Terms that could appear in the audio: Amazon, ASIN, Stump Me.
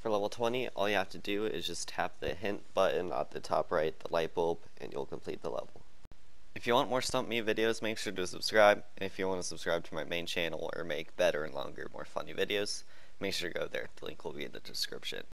For level 20, all you have to do is just tap the hint button at the top right, the light bulb, and you'll complete the level. If you want more Stump Me videos, make sure to subscribe, and if you want to subscribe to my main channel or make better and longer, more funny videos, make sure to go there. The link will be in the description.